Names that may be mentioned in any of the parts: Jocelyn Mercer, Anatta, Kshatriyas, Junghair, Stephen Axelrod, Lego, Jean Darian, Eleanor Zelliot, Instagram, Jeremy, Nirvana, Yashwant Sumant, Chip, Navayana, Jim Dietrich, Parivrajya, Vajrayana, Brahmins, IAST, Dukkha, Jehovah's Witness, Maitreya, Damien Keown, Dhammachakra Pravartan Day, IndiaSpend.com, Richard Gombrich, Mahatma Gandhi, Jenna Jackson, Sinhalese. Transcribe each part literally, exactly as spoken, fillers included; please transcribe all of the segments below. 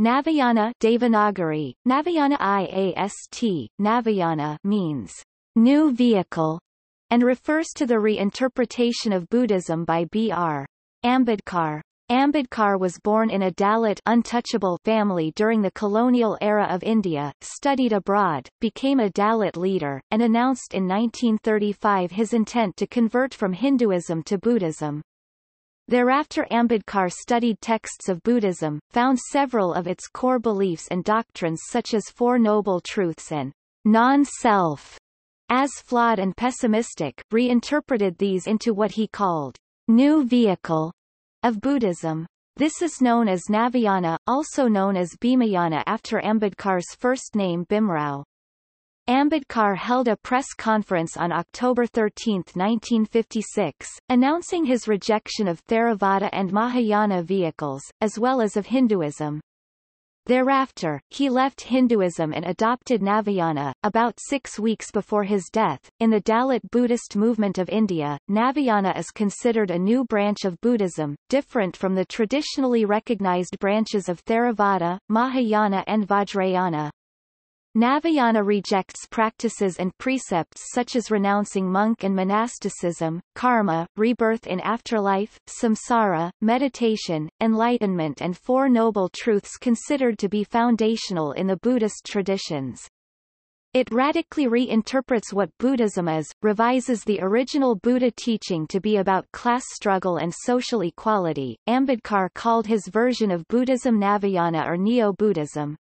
Navayana Devanagari, Navayana I A S T, Navayana means new vehicle, and refers to the reinterpretation of Buddhism by B R Ambedkar. Ambedkar was born in a Dalit untouchable family during the colonial era of India, studied abroad, became a Dalit leader, and announced in nineteen thirty-five his intent to convert from Hinduism to Buddhism. Thereafter Ambedkar studied texts of Buddhism, found several of its core beliefs and doctrines such as Four Noble Truths and non-self as flawed and pessimistic, reinterpreted these into what he called new vehicle of Buddhism. This is known as Navayana, also known as Bhimayana after Ambedkar's first name Bhimrao. Ambedkar held a press conference on October thirteenth nineteen fifty-six, announcing his rejection of Theravada and Mahayana vehicles, as well as of Hinduism. Thereafter, he left Hinduism and adopted Navayana. About six weeks before his death, in the Dalit Buddhist movement of India, Navayana is considered a new branch of Buddhism, different from the traditionally recognized branches of Theravada, Mahayana and Vajrayana. Navayana rejects practices and precepts such as renouncing monk and monasticism, karma, rebirth in afterlife, samsara, meditation, enlightenment and Four Noble Truths considered to be foundational in the Buddhist traditions. It radically reinterprets what Buddhism is, revises the original Buddha teaching to be about class struggle and social equality. Ambedkar called his version of Buddhism Navayana or Neo-Buddhism.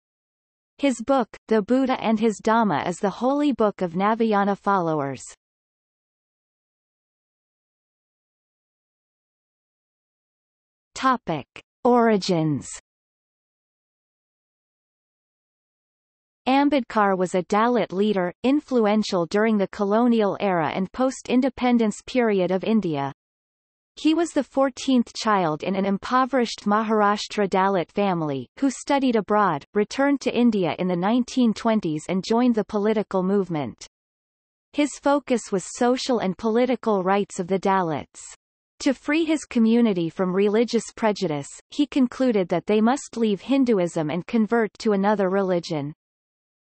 His book, The Buddha and His Dhamma, is the holy book of Navayana followers. Topic: Origins. Ambedkar was a Dalit leader, influential during the colonial era and post-independence period of India. He was the fourteenth child in an impoverished Maharashtra Dalit family, who studied abroad, returned to India in the nineteen twenties and joined the political movement. His focus was social and political rights of the Dalits. To free his community from religious prejudice, he concluded that they must leave Hinduism and convert to another religion.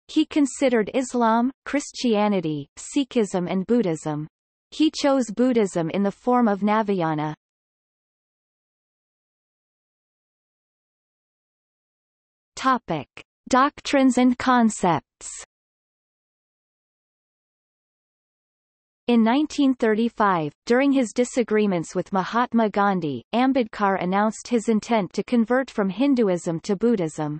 He considered Islam, Christianity, Sikhism and Buddhism. He chose Buddhism in the form of Navayana. Topic: Doctrines and concepts. In nineteen thirty-five, during his disagreements with Mahatma Gandhi, Ambedkar announced his intent to convert from Hinduism to Buddhism.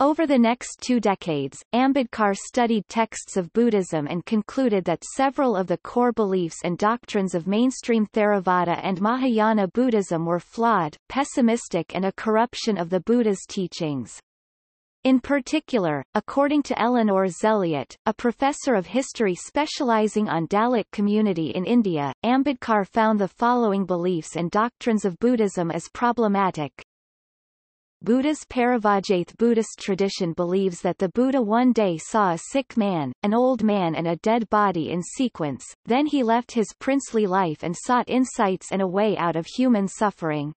Over the next two decades, Ambedkar studied texts of Buddhism and concluded that several of the core beliefs and doctrines of mainstream Theravada and Mahayana Buddhism were flawed, pessimistic and a corruption of the Buddha's teachings. In particular, according to Eleanor Zelliot, a professor of history specializing on Dalit community in India, Ambedkar found the following beliefs and doctrines of Buddhism as problematic. Buddha's Parivrajya Buddhist tradition believes that the Buddha one day saw a sick man, an old man and a dead body in sequence, then he left his princely life and sought insights and a way out of human suffering.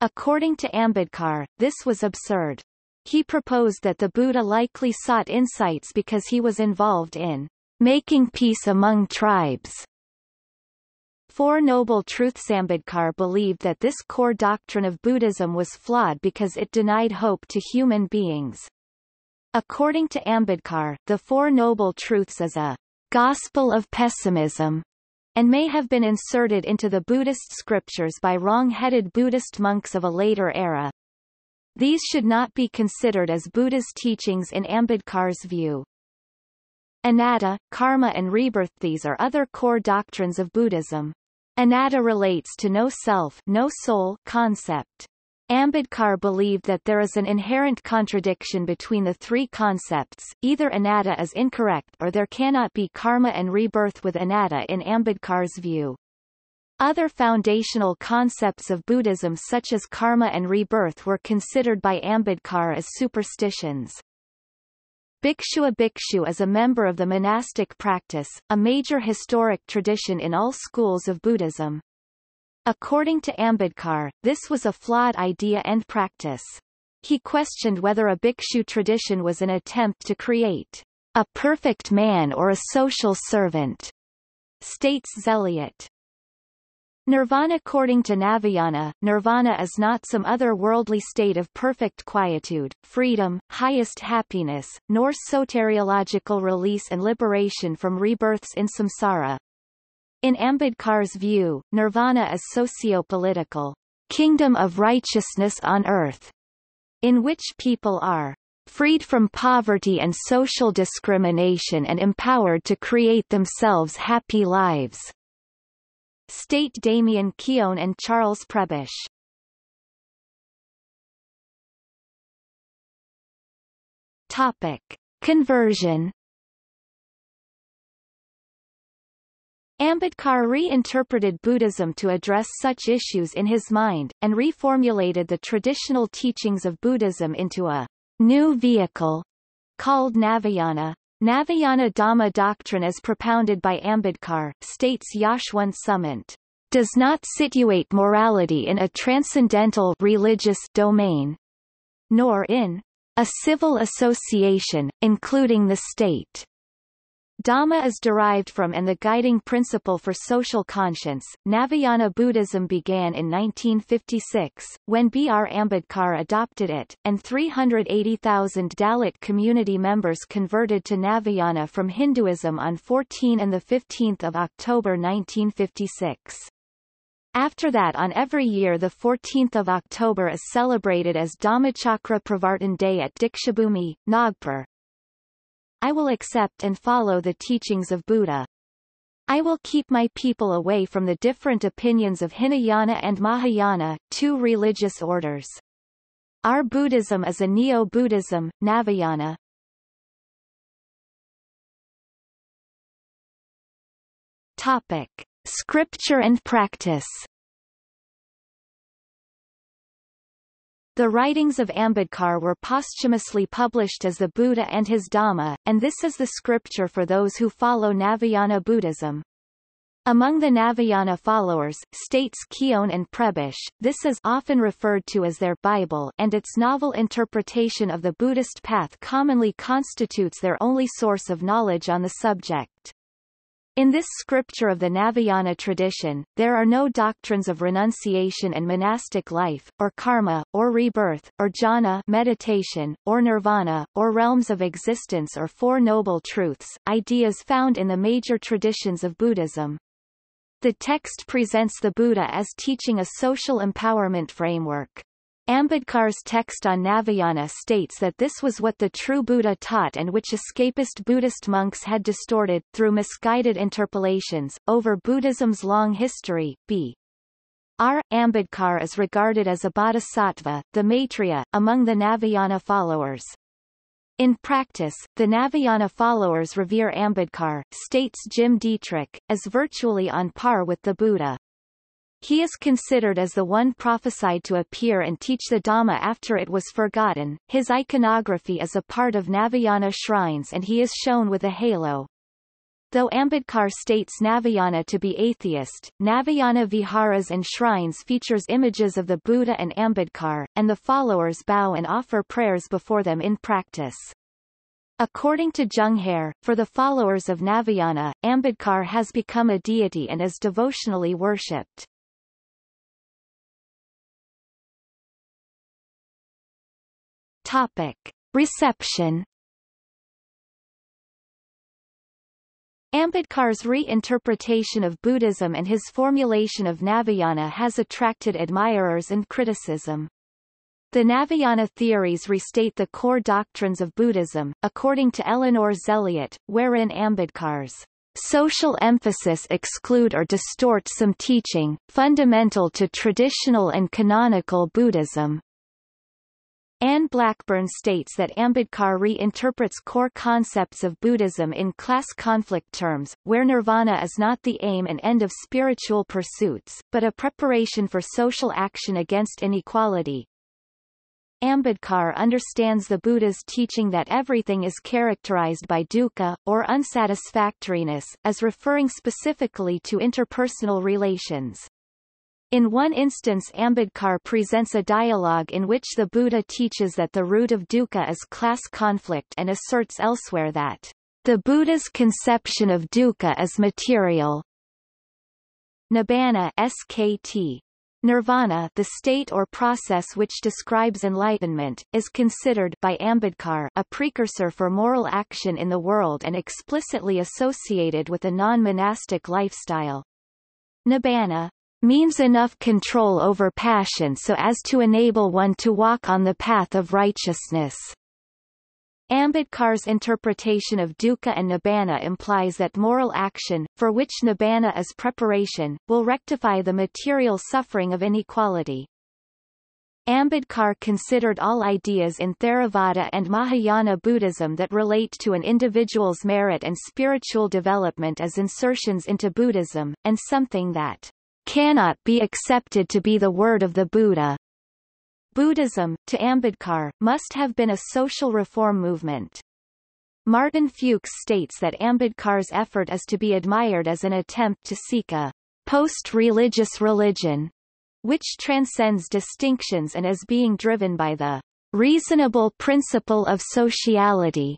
According to Ambedkar, this was absurd. He proposed that the Buddha likely sought insights because he was involved in making peace among tribes. Four Noble Truths. Ambedkar believed that this core doctrine of Buddhism was flawed because it denied hope to human beings. According to Ambedkar, the Four Noble Truths is a gospel of pessimism and may have been inserted into the Buddhist scriptures by wrong-headed Buddhist monks of a later era. These should not be considered as Buddha's teachings in Ambedkar's view. Anatta, karma and rebirth. These are other core doctrines of Buddhism. Anatta relates to no self, no soul concept. Ambedkar believed that there is an inherent contradiction between the three concepts, either anatta is incorrect or there cannot be karma and rebirth with anatta in Ambedkar's view. Other foundational concepts of Buddhism such as karma and rebirth were considered by Ambedkar as superstitions. Bhikshu. A bhikshu is a member of the monastic practice, a major historic tradition in all schools of Buddhism. According to Ambedkar, this was a flawed idea and practice. He questioned whether a bhikshu tradition was an attempt to create a perfect man or a social servant, states Zelliot. Nirvana. According to Navayana, nirvana is not some other worldly state of perfect quietude, freedom, highest happiness, nor soteriological release and liberation from rebirths in samsara. In Ambedkar's view, nirvana is socio-political, kingdom of righteousness on earth, in which people are freed from poverty and social discrimination and empowered to create themselves happy lives, state Damien Keown and Charles Prebish. Topic: Conversion. Ambedkar reinterpreted Buddhism to address such issues in his mind, and reformulated the traditional teachings of Buddhism into a new vehicle called Navayana. Navayana Dhamma doctrine as propounded by Ambedkar, states Yashwant Sumant, does not situate morality in a transcendental religious domain, nor in a civil association, including the state. Dhamma is derived from and the guiding principle for social conscience. Navayana Buddhism began in nineteen fifty-six, when B R Ambedkar adopted it, and three hundred eighty thousand Dalit community members converted to Navayana from Hinduism on the fourteenth and the fifteenth of October nineteen fifty-six. After that, on every year the fourteenth of October is celebrated as Dhammachakra Pravartan Day at Dikshabhumi, Nagpur. I will accept and follow the teachings of Buddha. I will keep my people away from the different opinions of Hinayana and Mahayana, two religious orders. Our Buddhism is a Neo-Buddhism, Navayana. Topic: Scripture and practice. The writings of Ambedkar were posthumously published as the Buddha and his Dhamma, and this is the scripture for those who follow Navayana Buddhism. Among the Navayana followers, states Keown and Prebish, this is often referred to as their Bible, and its novel interpretation of the Buddhist path commonly constitutes their only source of knowledge on the subject. In this scripture of the Navayana tradition, there are no doctrines of renunciation and monastic life, or karma, or rebirth, or jhana meditation, or nirvana, or realms of existence or Four Noble Truths, ideas found in the major traditions of Buddhism. The text presents the Buddha as teaching a social empowerment framework. Ambedkar's text on Navayana states that this was what the true Buddha taught and which escapist Buddhist monks had distorted, through misguided interpolations, over Buddhism's long history. B R Ambedkar is regarded as a bodhisattva, the Maitreya, among the Navayana followers. In practice, the Navayana followers revere Ambedkar, states Jim Dietrich, as virtually on par with the Buddha. He is considered as the one prophesied to appear and teach the Dhamma after it was forgotten. His iconography is a part of Navayana shrines and he is shown with a halo. Though Ambedkar states Navayana to be atheist, Navayana viharas and shrines features images of the Buddha and Ambedkar, and the followers bow and offer prayers before them in practice. According to Junghair, for the followers of Navayana, Ambedkar has become a deity and is devotionally worshipped. Topic: Reception. Ambedkar's reinterpretation of Buddhism and his formulation of Navayana has attracted admirers and criticism. The Navayana theories restate the core doctrines of Buddhism, according to Eleanor Zelliot, wherein Ambedkar's social emphasis exclude or distort some teaching, fundamental to traditional and canonical Buddhism. Anne Blackburn states that Ambedkar reinterprets core concepts of Buddhism in class conflict terms, where nirvana is not the aim and end of spiritual pursuits, but a preparation for social action against inequality. Ambedkar understands the Buddha's teaching that everything is characterized by dukkha, or unsatisfactoriness, as referring specifically to interpersonal relations. In one instance, Ambedkar presents a dialogue in which the Buddha teaches that the root of dukkha is class conflict and asserts elsewhere that the Buddha's conception of dukkha is material. Nibbana S K T. Nirvana, the state or process which describes enlightenment, is considered by Ambedkar a precursor for moral action in the world and explicitly associated with a non-monastic lifestyle. Nibbana means enough control over passion so as to enable one to walk on the path of righteousness. Ambedkar's interpretation of dukkha and nibbana implies that moral action, for which nibbana is preparation, will rectify the material suffering of inequality. Ambedkar considered all ideas in Theravada and Mahayana Buddhism that relate to an individual's merit and spiritual development as insertions into Buddhism, and something that cannot be accepted to be the word of the Buddha. Buddhism, to Ambedkar, must have been a social reform movement. Martin Fuchs states that Ambedkar's effort is to be admired as an attempt to seek a post-religious religion, which transcends distinctions and is being driven by the reasonable principle of sociality,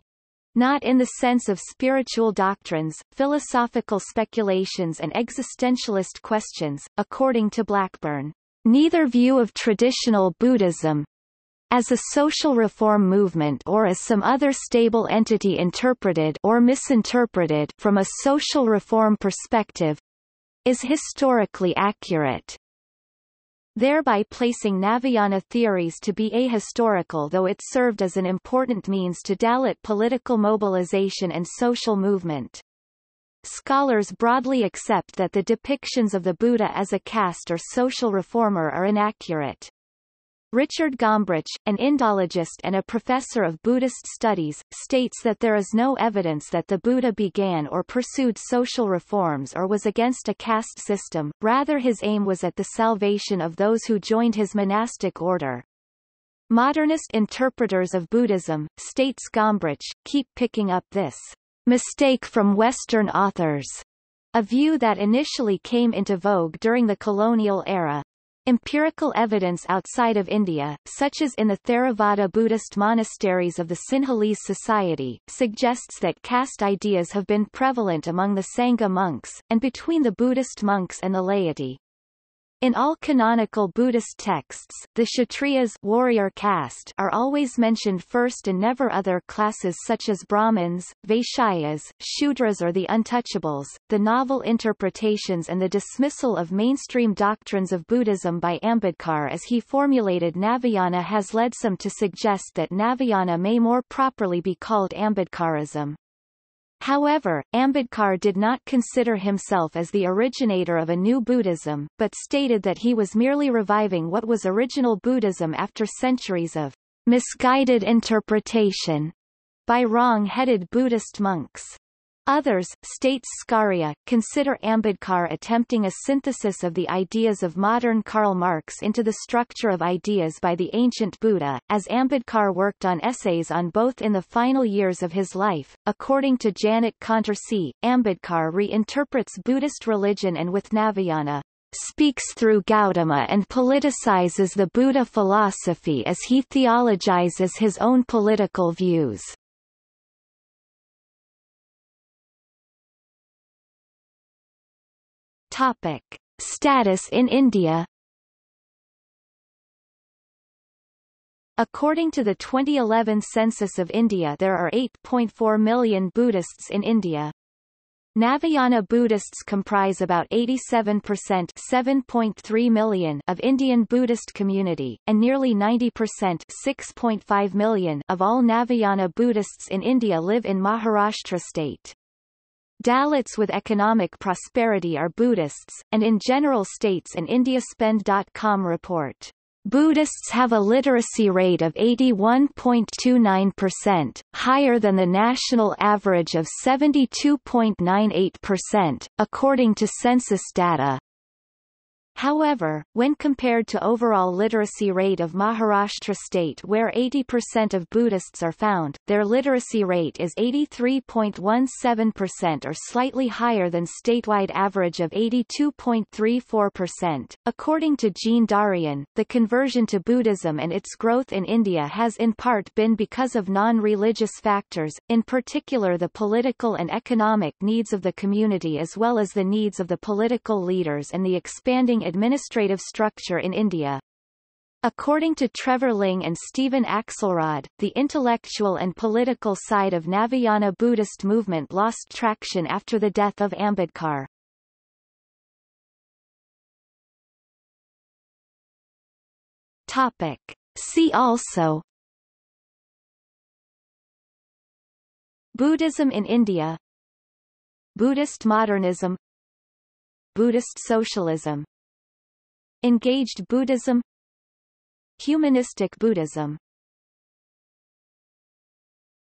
not in the sense of spiritual doctrines, philosophical speculations and existentialist questions, according to Blackburn. Neither view of traditional Buddhism, as a social reform movement or as some other stable entity interpreted or misinterpreted from a social reform perspective, is historically accurate, thereby placing Navayana theories to be ahistorical, though it served as an important means to Dalit political mobilization and social movement. Scholars broadly accept that the depictions of the Buddha as a caste or social reformer are inaccurate. Richard Gombrich, an Indologist and a professor of Buddhist studies, states that there is no evidence that the Buddha began or pursued social reforms or was against a caste system, rather his aim was at the salvation of those who joined his monastic order. Modernist interpreters of Buddhism, states Gombrich, keep picking up this mistake from Western authors, a view that initially came into vogue during the colonial era. Empirical evidence outside of India, such as in the Theravada Buddhist monasteries of the Sinhalese society, suggests that caste ideas have been prevalent among the Sangha monks, and between the Buddhist monks and the laity. In all canonical Buddhist texts, the Kshatriyas warrior caste are always mentioned first and never other classes such as Brahmins, Vaishyas, Shudras or the untouchables. The novel interpretations and the dismissal of mainstream doctrines of Buddhism by Ambedkar as he formulated Navayana has led some to suggest that Navayana may more properly be called Ambedkarism. However, Ambedkar did not consider himself as the originator of a new Buddhism, but stated that he was merely reviving what was original Buddhism after centuries of misguided interpretation by wrong-headed Buddhist monks. Others, states Scaria, consider Ambedkar attempting a synthesis of the ideas of modern Karl Marx into the structure of ideas by the ancient Buddha, as Ambedkar worked on essays on both in the final years of his life. According to Janet Contersee, Ambedkar reinterprets Buddhist religion and with Navayana, speaks through Gautama and politicizes the Buddha philosophy as he theologizes his own political views. Topic. Status in India. According to the twenty eleven census of India, there are eight point four million Buddhists in India. Navayana Buddhists comprise about eighty-seven percent (seven point three million) of Indian Buddhist community, and nearly ninety percent (six point five million) of all Navayana Buddhists in India live in Maharashtra state. Dalits with economic prosperity are Buddhists, and in general states an Indiaspend dot com report, Buddhists have a literacy rate of eighty-one point two nine percent, higher than the national average of seventy-two point nine eight percent, according to census data. However, when compared to overall literacy rate of Maharashtra state where eighty percent of Buddhists are found, their literacy rate is eighty-three point one seven percent or slightly higher than statewide average of eighty-two point three four percent. According to Jean Darian, the conversion to Buddhism and its growth in India has in part been because of non-religious factors, in particular the political and economic needs of the community as well as the needs of the political leaders and the expanding administrative structure in India. According to Trevor Ling and Stephen Axelrod, the intellectual and political side of Navayana Buddhist movement lost traction after the death of Ambedkar. Topic. See also: Buddhism in India, Buddhist modernism, Buddhist socialism, Engaged Buddhism, Humanistic Buddhism.